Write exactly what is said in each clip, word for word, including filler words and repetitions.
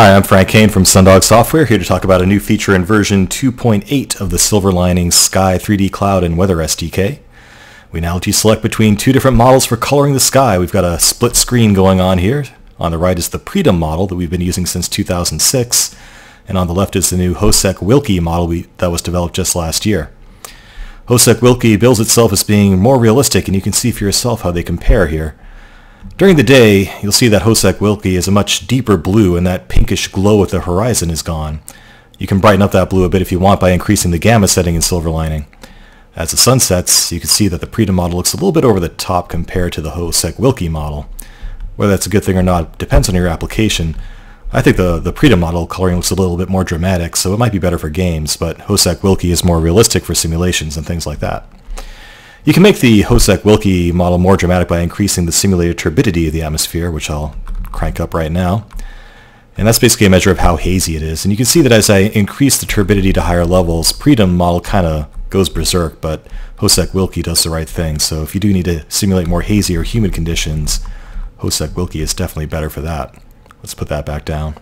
Hi, I'm Frank Kane from Sundog Software, here to talk about a new feature in version two point eight of the Silver Lining Sky three D Cloud and Weather S D K. We now let you select between two different models for coloring the sky. We've got a split screen going on here. On the right is the Preetham model that we've been using since two thousand six, and on the left is the new Hosek-Wilkie model we, that was developed just last year. Hosek-Wilkie bills itself as being more realistic, and you can see for yourself how they compare here. During the day, you'll see that Hosek-Wilkie is a much deeper blue and that pinkish glow at the horizon is gone. You can brighten up that blue a bit if you want by increasing the gamma setting in Silver Lining. As the sun sets, you can see that the Preetham model looks a little bit over the top compared to the Hosek-Wilkie model. Whether that's a good thing or not depends on your application. I think the, the Preetham model coloring looks a little bit more dramatic, so it might be better for games, but Hosek-Wilkie is more realistic for simulations and things like that. You can make the Hosek-Wilkie model more dramatic by increasing the simulated turbidity of the atmosphere, which I'll crank up right now. And that's basically a measure of how hazy it is. And you can see that as I increase the turbidity to higher levels, Preetham model kind of goes berserk, but Hosek-Wilkie does the right thing. So if you do need to simulate more hazy or humid conditions, Hosek-Wilkie is definitely better for that. Let's put that back down.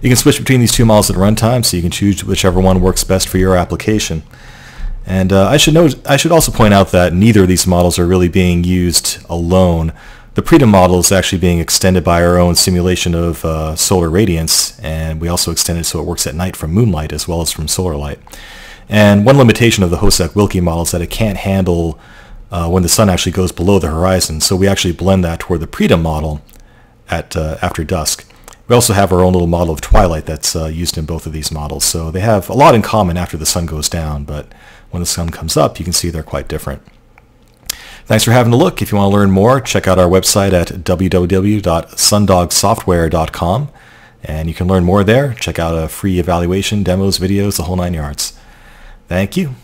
You can switch between these two models at runtime, so you can choose whichever one works best for your application. And uh, I should note, I should also point out that neither of these models are really being used alone. The Preetham model is actually being extended by our own simulation of uh, solar radiance, and we also extend it so it works at night from moonlight as well as from solar light. And one limitation of the Hosek-Wilkie model is that it can't handle uh, when the sun actually goes below the horizon, so we actually blend that toward the Preetham model at uh, after dusk. We also have our own little model of twilight that's uh, used in both of these models, so they have a lot in common after the sun goes down, but when the sun comes up, you can see they're quite different. Thanks for having a look. If you want to learn more, check out our website at w w w dot sundog software dot com, and you can learn more there. Check out a free evaluation, demos, videos, the whole nine yards. Thank you.